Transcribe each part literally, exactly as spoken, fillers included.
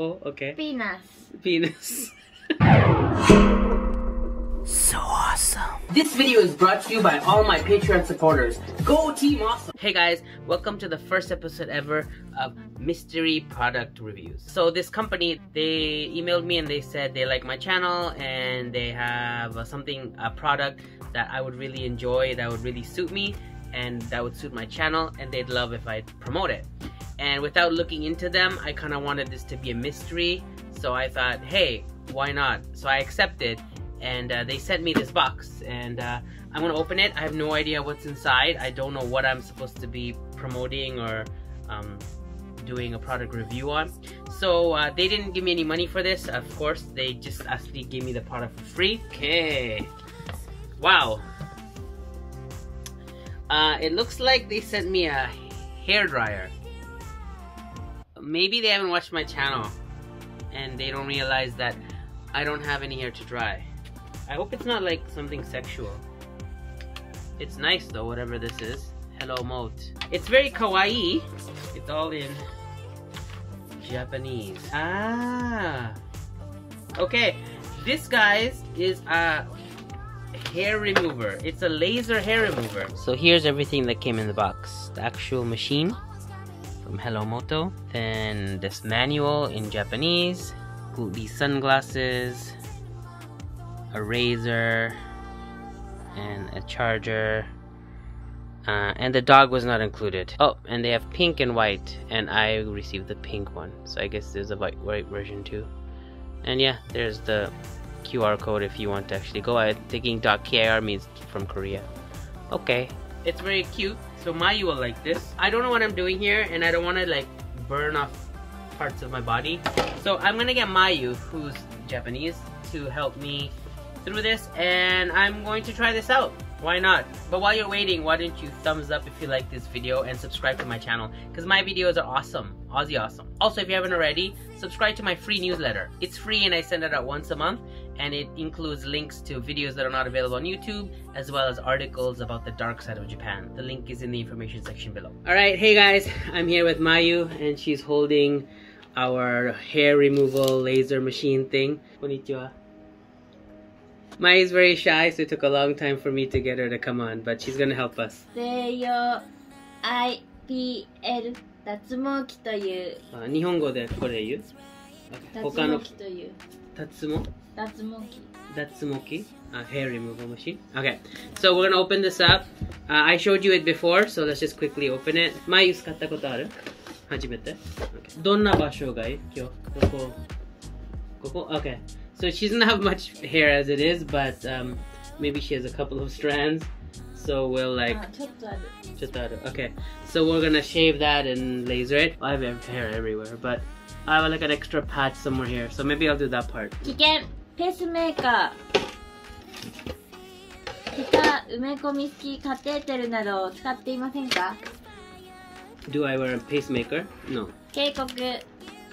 Oh, okay. Penis. Penis. So awesome. This video is brought to you by all my Patreon supporters. Go Team Awesome! Hey guys, welcome to the first episode ever of Mystery Product Reviews. So this company, they emailed me and they said they like my channel and they have something, a product that I would really enjoy, that would really suit me and that would suit my channel, and they'd love if I promote it. And without looking into them, I kind of wanted this to be a mystery, so I thought, hey, why not? So I accepted, and uh, they sent me this box, and uh, I'm gonna open it. I have no idea what's inside. I don't know what I'm supposed to be promoting or um, doing a product review on. So uh, they didn't give me any money for this, of course. They just actually gave me the product for free. Okay, wow. Uh, it looks like they sent me a hairdryer. Maybe they haven't watched my channel and they don't realize that I don't have any hair to dry. I hope it's not like something sexual. It's nice though, whatever this is. HelloMoto. It's very kawaii. It's all in Japanese. Ah. Okay. This, guys, is a hair remover. It's a laser hair remover. So here's everything that came in the box. The actual machine from HelloMoto. Then this manual in Japanese. These sunglasses, a razor, and a charger, uh, and the dog was not included. Oh, and they have pink and white, and I received the pink one, so I guess there's a white, white version too. And yeah, there's the Q R code if you want to actually go. I'm thinking .kir means from Korea. Okay, it's very cute, so Mayu will like this. I don't know what I'm doing here, and I don't want to like burn off parts of my body, so I'm gonna get Mayu, who's Japanese, to help me through this, and I'm going to try this out. Why not? But while you're waiting, why don't you thumbs up if you like this video and subscribe to my channel, because my videos are awesome, Aussie awesome. Also, if you haven't already, subscribe to my free newsletter. It's free and I send it out once a month, and it includes links to videos that are not available on YouTube, as well as articles about the dark side of Japan. The link is in the information section below. Alright, hey guys, I'm here with Mayu, and she's holding our hair removal laser machine thing. Konnichiwa. Mai is very shy, so it took a long time for me to get her to come on, but she's gonna help us. Seiyo I P L 脱毛器 という。あ、日本語でこれ言う。他の 脱毛器 uh, hair removal machine. Okay, so we're gonna open this up. Uh, I showed you it before, so let's just quickly open it. Mai 使ったことある? 初めて? Okay. どんな場所がいい? 今日。ここ。ここ? Okay. So she doesn't have much hair as it is, but um, maybe she has a couple of strands. So we'll like... Okay, so we're gonna shave that and laser it. I have hair everywhere, but I have like an extra patch somewhere here. So maybe I'll do that part. 危険! Pacemaker! 下手埋め込み式カテーテルなどを使っていませんか? Do I wear a pacemaker? No. 警告!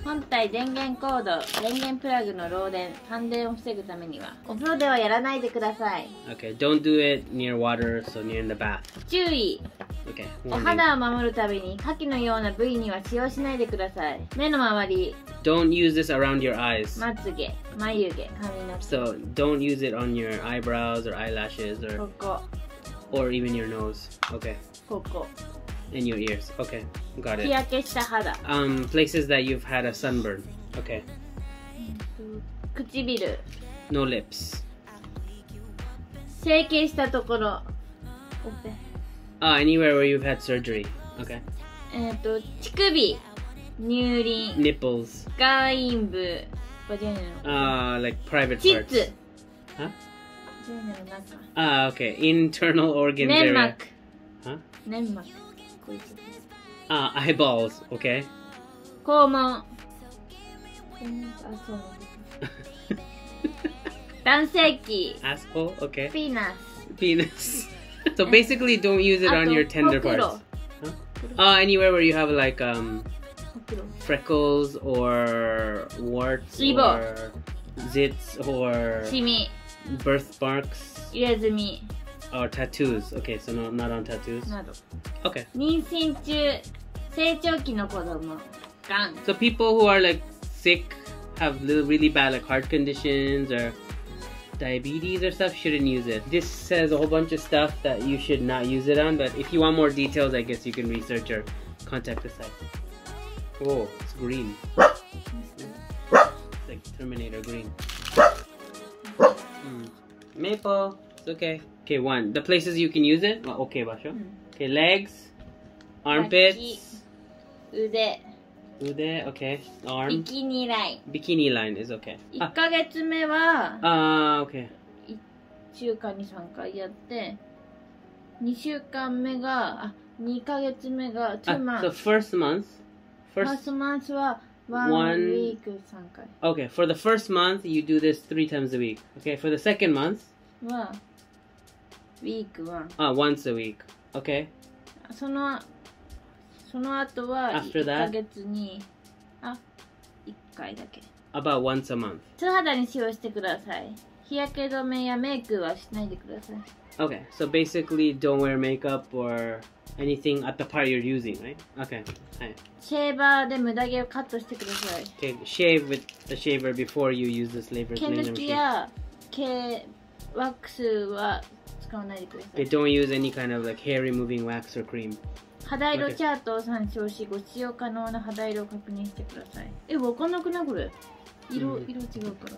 本体電源コード、電源プラグの漏電、感電を防ぐためにはお風呂ではやらないでください。Okay, don't do it near water, so near in the bath. 注意。Okay. お肌を守るために下記のような部位には使用しないでください。目の周り。Don't use this around your eyes. まつげ、眉毛、髪の毛。So don't use it on your eyebrows or eyelashes or ここ or even your nose. Okay. ここ In your ears. Okay, got it. 日焼けした肌. Um, places that you've had a sunburn. Okay. 唇. No lips. 整形したところ. Ah, anywhere where you've had surgery. Okay. えっと乳首. 乳輪. Nipples. 外陰部. Ah, like private parts. 膣. Huh? Ah, okay. Internal organs. 粘膜. Huh? 粘膜. Ah, uh, eyeballs, okay. 肛門 男性器 Asshole, okay. Penis. Penis. So basically, don't use it on your tender parts. Huh? Uh, anywhere where you have like um, freckles or warts or zits or birthmarks. Or tattoos. Okay, so no, not on tattoos. Okay. So people who are like sick, have little, really bad like heart conditions or diabetes or stuff, shouldn't use it. This says a whole bunch of stuff that you should not use it on, but if you want more details, I guess you can research or contact the site. Oh, it's green. It's like Terminator green. Mm. Maple, it's okay. Okay, one. The places you can use it. Okay, Basho. Mm. Okay, legs, armpits. Ude. Ude, okay. Arm. Bikini line. Bikini line is okay. Ah. oneヶ月目 は, ah, okay.いっしゅうかんにさんかいやって、にしゅうかんめが、あ、にかげつめがtwo months. So first month. First, first month はone, one week three times. Okay, for the first month you do this three times a week. Okay, for the second month. Wow. Week one. Ah, once a week. Okay. そのその後はいっかげつにあいっかいだけ。About once a month. 素肌に使用してください。日焼け止めやメイクはしないでください。Okay, so basically don't wear makeup or anything at the part you're using, right? Okay. はい。シェーバーで無駄毛をカットしてください。Okay, shave with the shaver before you use this laser cleaner. 毛抜きや毛ワックスは使わないでください。They don't use any kind of like hair removing wax or cream. 肌色チャートを参照し、ご使用可能な肌色を確認してください。え、わかんなくないこれ。色、色違うから。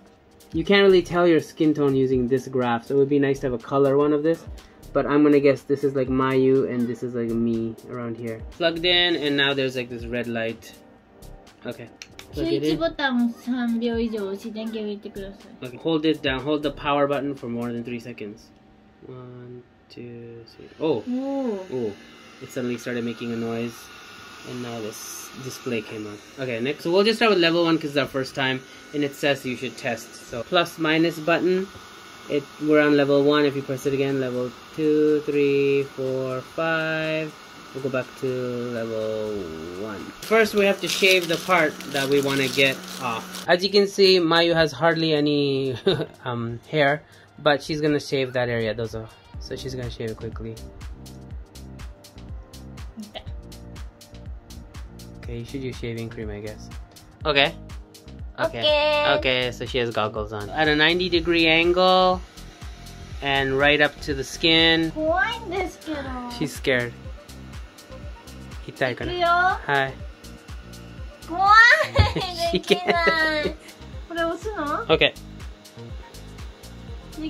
You can't really tell your skin tone using this graph, so it would be nice to have a color one of this. But I'm gonna guess this is like Mayu and this is like me around here. Plugged in, and now there's like this red light. Okay. Okay, hold it down. Hold the power button for more than three seconds. One, two, three. Oh. Oh. It suddenly started making a noise, and now this display came on. Okay, next. So we'll just start with level one because it's our first time, and it says you should test. So plus minus button. It we're on level one. If you press it again, level two, three, four, five. We'll go back to level one. First, we have to shave the part that we want to get off. As you can see, Mayu has hardly any um, hair, but she's gonna shave that area. Those are so she's gonna shave it quickly. Okay, you should use shaving cream, I guess. Okay. Okay. Okay, okay, so she has goggles on. At a ninety degree angle, and right up to the skin. She's scared. Hi. She can't. Okay. You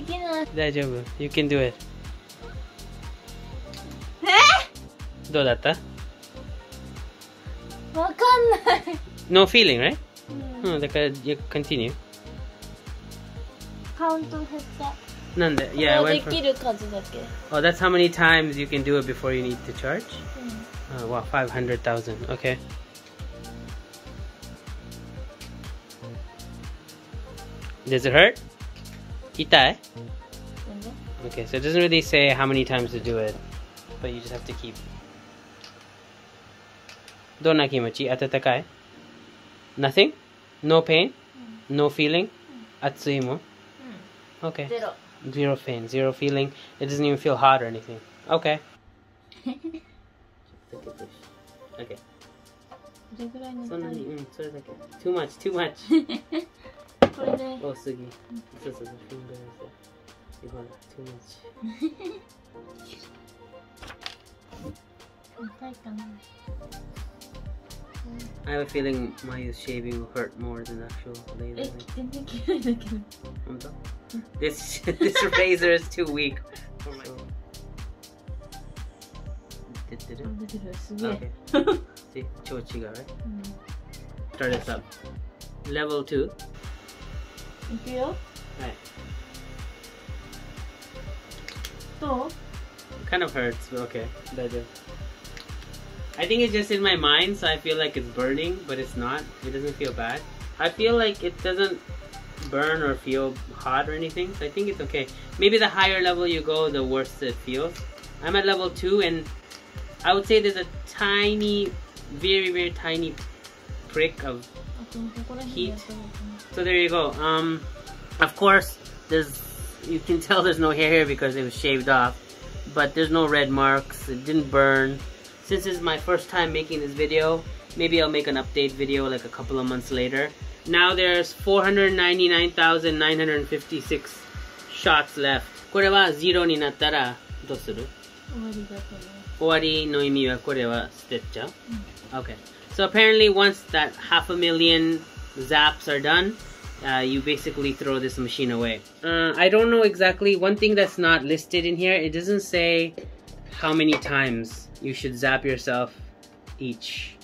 can do it. How was it? No feeling, right? Mm. Oh, you continue. Count to nande? Yeah, I went from... Oh, that's how many times you can do it before you need to charge? Mm. Oh, wow, five hundred thousand. Okay. Does it hurt? Itai? Okay, so it doesn't really say how many times to do it, but you just have to keep. Donna kimochi? Atatakai? Nothing? No pain? Mm. No feeling? Mm. Atsui mo? Mm. Okay. Zero. Zero pain, zero feeling. It doesn't even feel hot or anything. Okay. Okay. Too much, too much. Oh, Sugi. Too much. I have a feeling Mayu's shaving will hurt more than actual laser. this this razor is too weak for my. Okay. See, chochiga, right? Start this up. Level two. Right. So. Kind of hurts, but okay. I think it's just in my mind, so I feel like it's burning, but it's not. It doesn't feel bad. I feel like it doesn't burn or feel hot or anything, so I think it's okay. Maybe the higher level you go, the worse it feels. I'm at level two, and I would say there's a tiny, very, very tiny prick of heat. So there you go. Um, of course, there's you can tell there's no hair here because it was shaved off, but there's no red marks. It didn't burn. Since this is my first time making this video, maybe I'll make an update video like a couple of months later Now there's four hundred ninety-nine thousand nine hundred fifty-six shots left. これはゼロになったらどうする？終わりだと思う。終わりの意味はこれは捨てちゃう。Okay. So apparently once that half a million zaps are done, uh, you basically throw this machine away. Uh, I don't know exactly. One thing that's not listed in here, it doesn't say how many times you should zap yourself each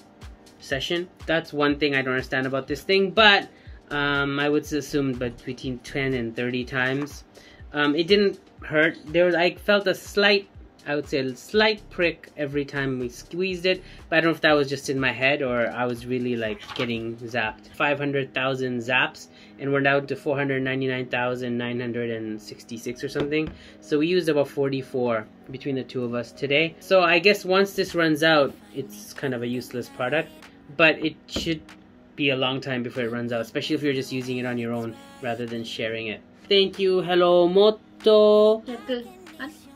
session. That's one thing I don't understand about this thing, but um, I would assume between ten and thirty times. Um, it didn't hurt. There was, I felt a slight, I would say a slight prick every time we squeezed it, but I don't know if that was just in my head or I was really like getting zapped. five hundred thousand zaps, and we're down to four hundred ninety-nine thousand nine hundred sixty-six or something. So we used about forty-four between the two of us today. So I guess once this runs out, it's kind of a useless product, but it should be a long time before it runs out, especially if you're just using it on your own rather than sharing it. Thank you, HelloMoto.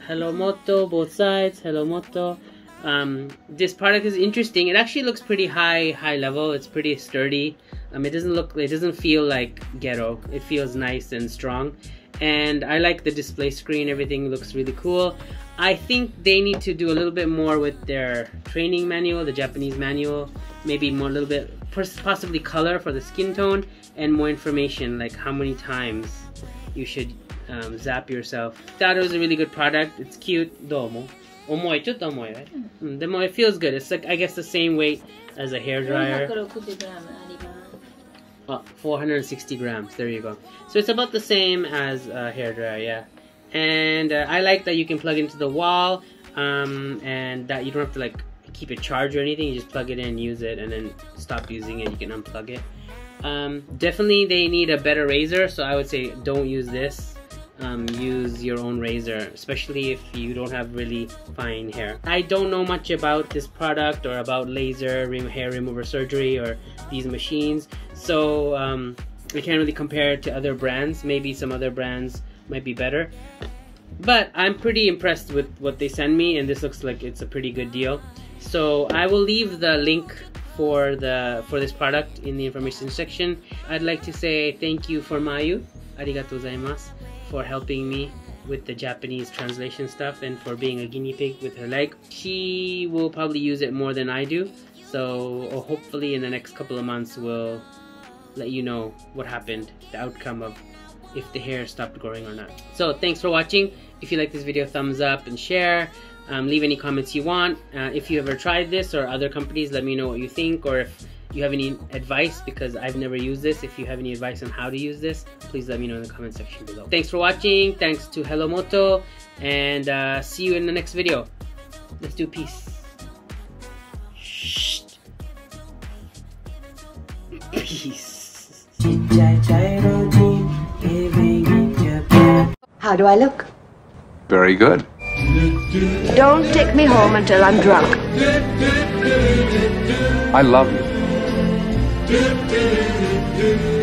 HelloMoto, both sides, HelloMoto. Um, this product is interesting. It actually looks pretty high, high level. It's pretty sturdy. Um, it doesn't look, it doesn't feel like ghetto. It feels nice and strong. And I like the display screen. Everything looks really cool. I think they need to do a little bit more with their training manual, the Japanese manual. Maybe more, a little bit, possibly color for the skin tone, and more information like how many times you should um, zap yourself. That was a really good product. It's cute. Domo. Omoi, just omoi, right? Demo, it feels good. It's like, I guess, the same weight as a hairdryer. Oh, four hundred sixty grams. There you go. So it's about the same as a hairdryer, yeah. And uh, I like that you can plug it into the wall, um, and that you don't have to like keep it charged or anything. You just plug it in, use it, and then stop using it. You can unplug it. Um, definitely, they need a better razor. So I would say don't use this. Um, use your own razor, especially if you don't have really fine hair. I don't know much about this product or about laser hair remover surgery or these machines, so um, I can't really compare it to other brands. Maybe some other brands might be better, but I'm pretty impressed with what they send me, and this looks like it's a pretty good deal. So I will leave the link for the for this product in the information section. I'd like to say thank you for Mayu, arigatou gozaimasu, for helping me with the Japanese translation stuff and for being a guinea pig with her leg. She will probably use it more than I do, so or hopefully in the next couple of months we'll let you know what happened, the outcome of if the hair stopped growing or not. So thanks for watching. If you like this video, thumbs up and share. Um, leave any comments you want. Uh, if you ever tried this or other companies, let me know what you think, or if you have any advice, because I've never used this. If you have any advice on how to use this, please let me know in the comment section below. Thanks for watching. Thanks to HelloMoto, and uh, see you in the next video. Let's do peace. Shh. Peace. How do I look? Very good. Don't take me home until I'm drunk. I love you.